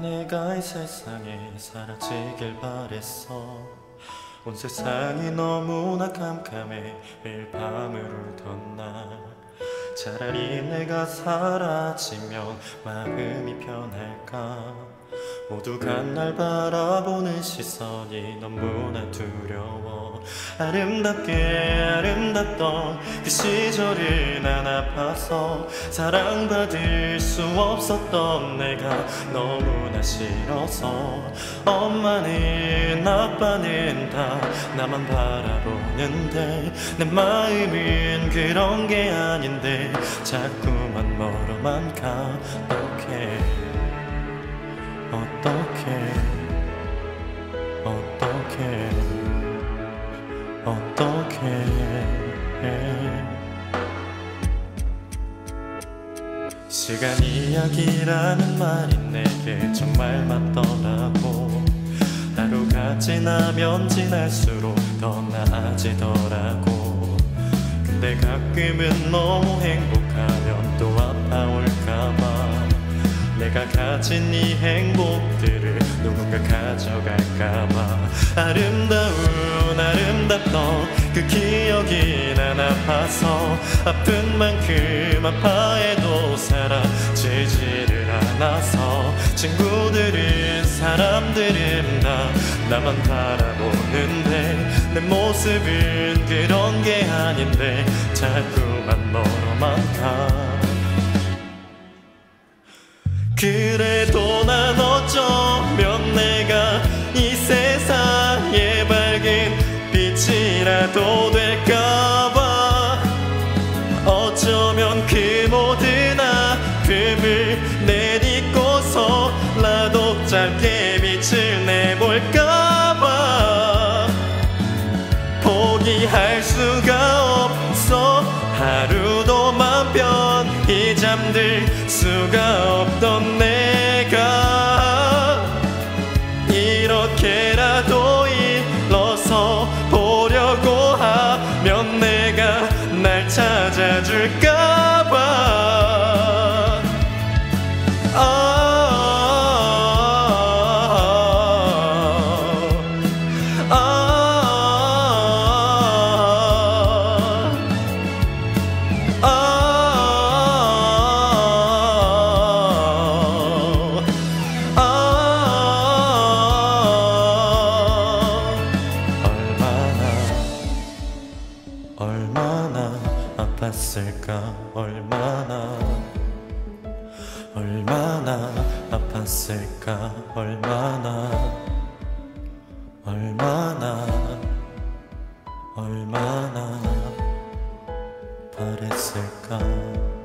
내가 이 세상에 사라지길 바랬어. 온 세상이 너무나 캄캄해 매일 밤을 울던 날. 차라리 내가 사라지면 마음이 편할까. 모두가 날 바라보는 시선이 너무나 두려워. 아름답게 아름답던 그 시절을 난 아파서 사랑받을 수 없었던 내가 너무나 싫어서. 엄마는 아빠는 다 나만 바라보는데 내 마음은 그런 게 아닌데 자꾸만 멀어만 가. 어떡해 시간 이야기라는 말이 내게 정말 맞더라고. 하루가 지나면 지날수록 더 나아지더라고. 근데 가끔은 너무 행복하면 또 아파올까봐 내가 가진 이 행복들을 누군가 가져갈까봐. 아름답던 그 기억이 난 아파서 아픈 만큼 아파해도 사라지지를 않아서. 친구들은 사람들은 다 나만 바라보는데 내 모습은 그런 게 아닌데 자꾸만 멀어만 가. 그래도 난 어쩌면 내가 이 세상의 밝은 빛이라도 될까봐. 어쩌면 그 모든 아픔을 내딛고서라도 짧게 빛을 내볼까봐. 포기할 수가 없어. 하루도 맘 편히 잠들 수가 없던 내가 이렇게라도 일어서 보려고 하면 내가 날 찾아줄까봐. 얼마나 아팠을까. 얼마나 아팠을까. 얼마나 바랬을까.